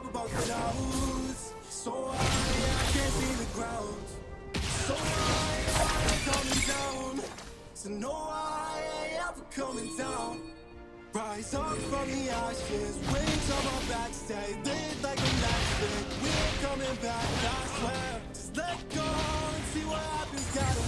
talk about clouds. So I can't see the ground. So I'm coming down. So no, I ain't ever coming down. Rise up from the ashes, wings on my back, stay lit like a matchstick. We're coming back, I swear. Just let go and see what happens, gotta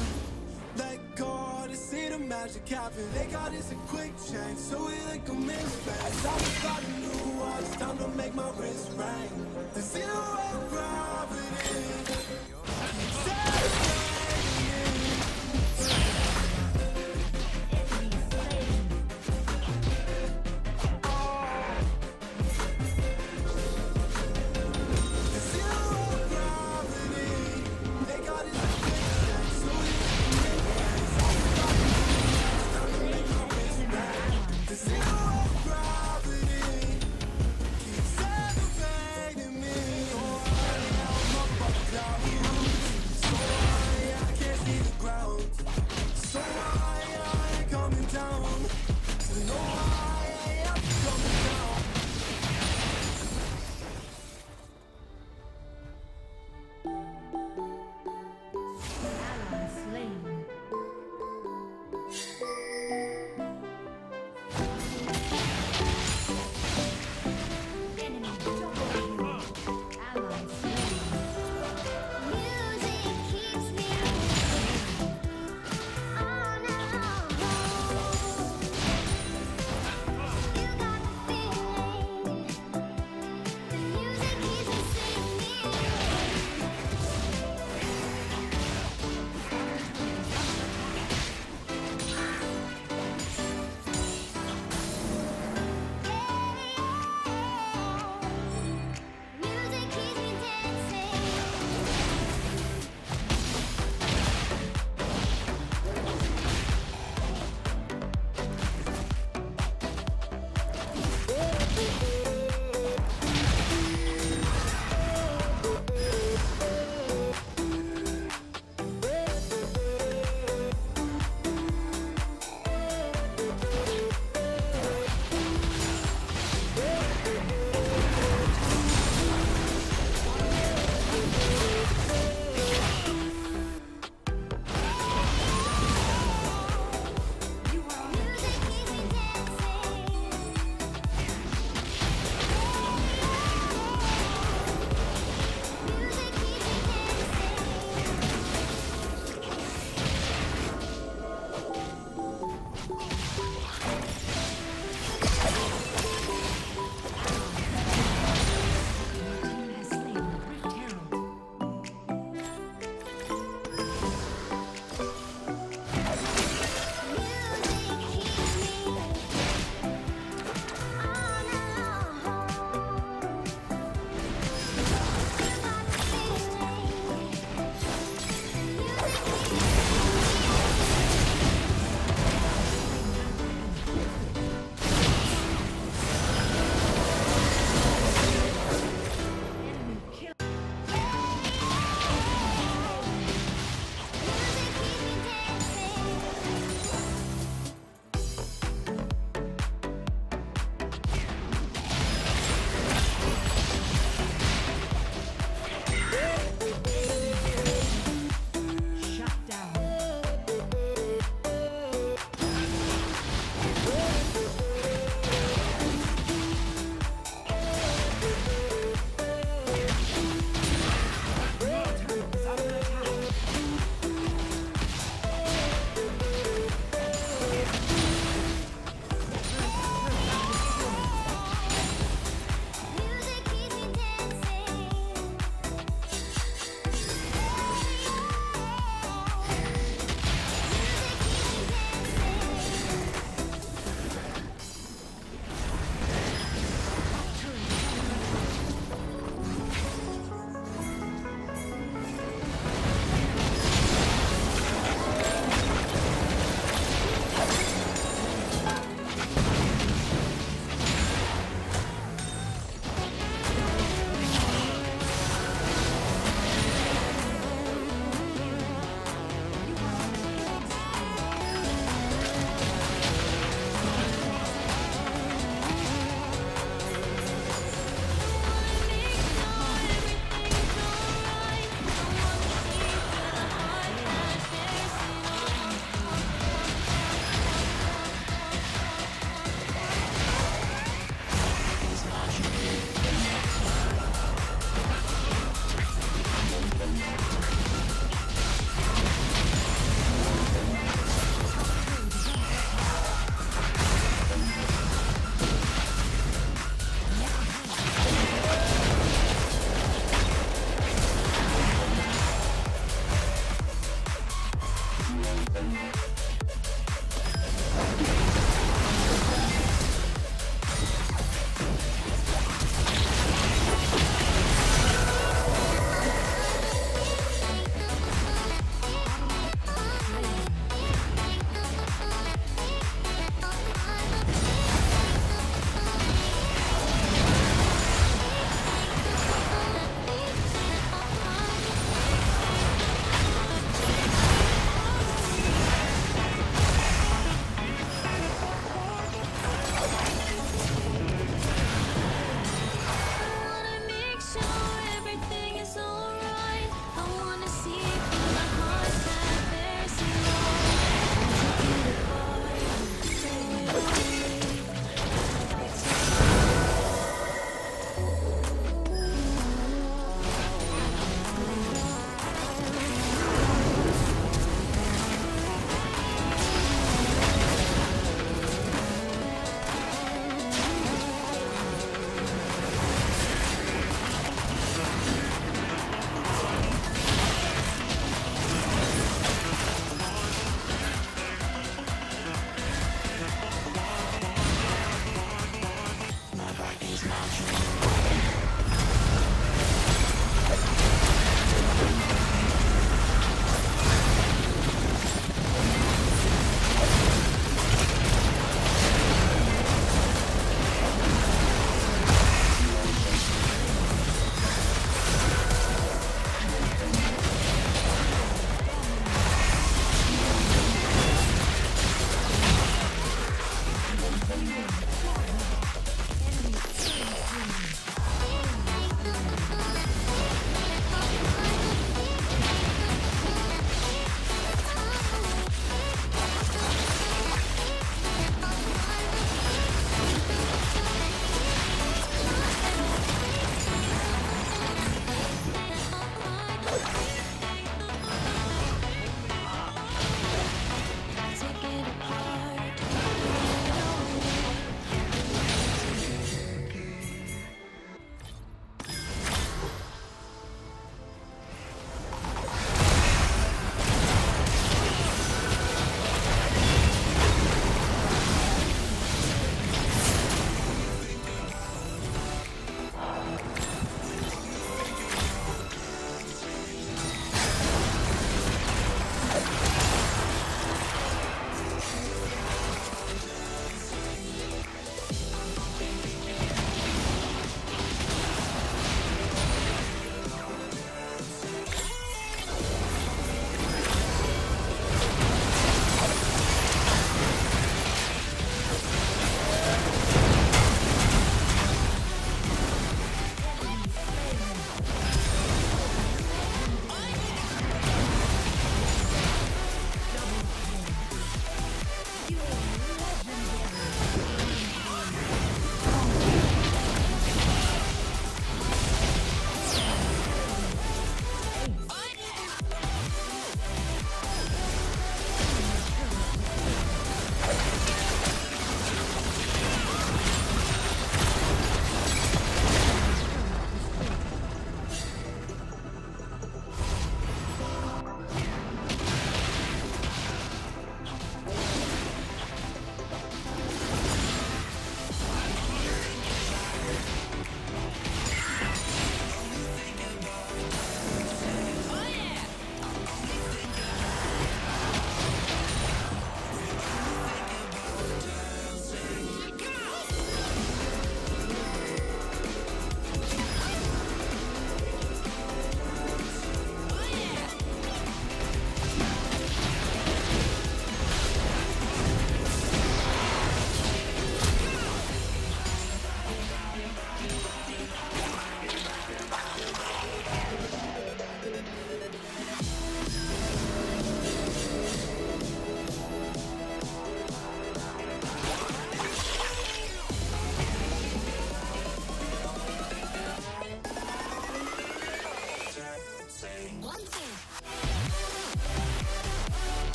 let go to see the magic happen. They got us a quick change, so we like a minute fast. I was about a new watch, time to make my wrist ring. The zero and gravity. Zero gravity keeps elevating me. Oh.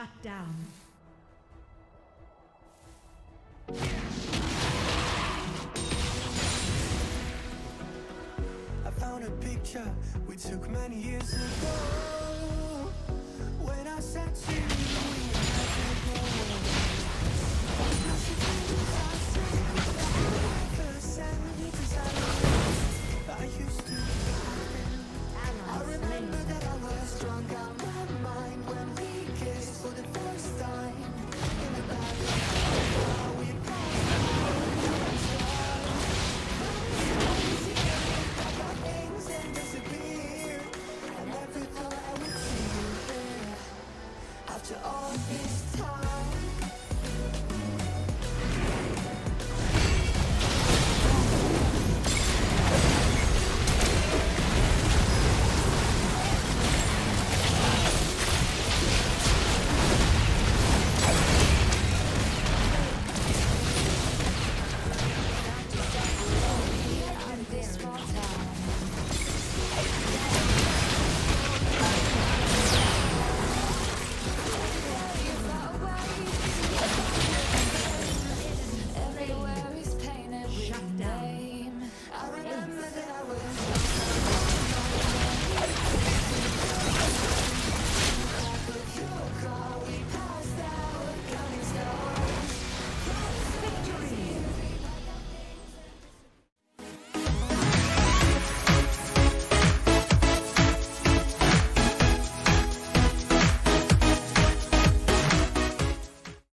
Shut down. I found a picture we took many years ago when I said to you.